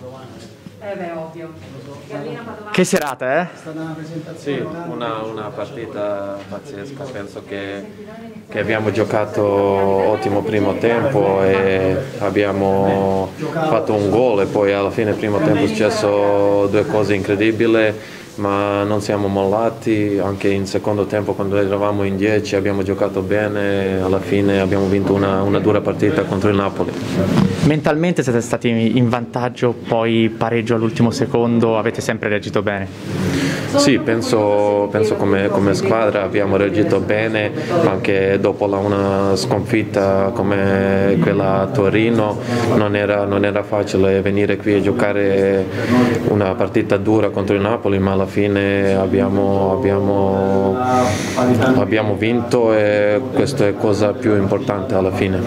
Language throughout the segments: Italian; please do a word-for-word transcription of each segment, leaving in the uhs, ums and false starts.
Padovana. Eh beh, ovvio. Che serata, eh? È stata una presentazione. Sì, una, una partita pazzesca. Penso che, che abbiamo giocato ottimo primo tempo e abbiamo fatto un gol e poi alla fine primo tempo è successo due cose incredibili, ma non siamo mollati. Anche in secondo tempo, quando eravamo in dieci, abbiamo giocato bene, alla fine abbiamo vinto una, una dura partita contro il Napoli. Mentalmente siete stati in vantaggio, poi pareggio all'ultimo secondo, avete sempre reagito bene? Sì, penso, penso come, come squadra abbiamo reagito bene, anche dopo la, una sconfitta come quella a Torino non era, non era facile venire qui e giocare una partita dura contro il Napoli, ma alla fine abbiamo, abbiamo, abbiamo vinto e questa è cosa più importante alla fine.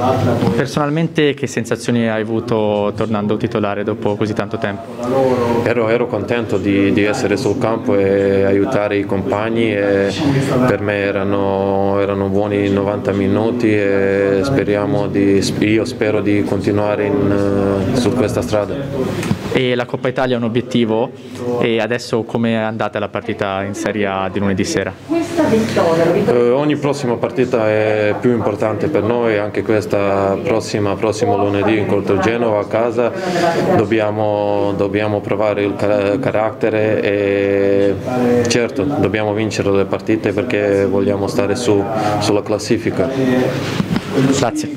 Personalmente che sensazioni hai avuto tornando titolare dopo così tanto tempo? Ero, ero contento di, di essere sul campo e aiutare i compagni e per me erano, erano buoni novanta minuti e speriamo di, io spero di continuare in, su questa strada. E la Coppa Italia è un obiettivo e adesso come è andata la partita in Serie A di lunedì sera? Eh, ogni prossima partita è più importante per noi, anche questa prossima, prossimo lunedì contro Genova a casa dobbiamo, dobbiamo provare il car carattere e certo dobbiamo vincere le partite perché vogliamo stare su, sulla classifica. Grazie.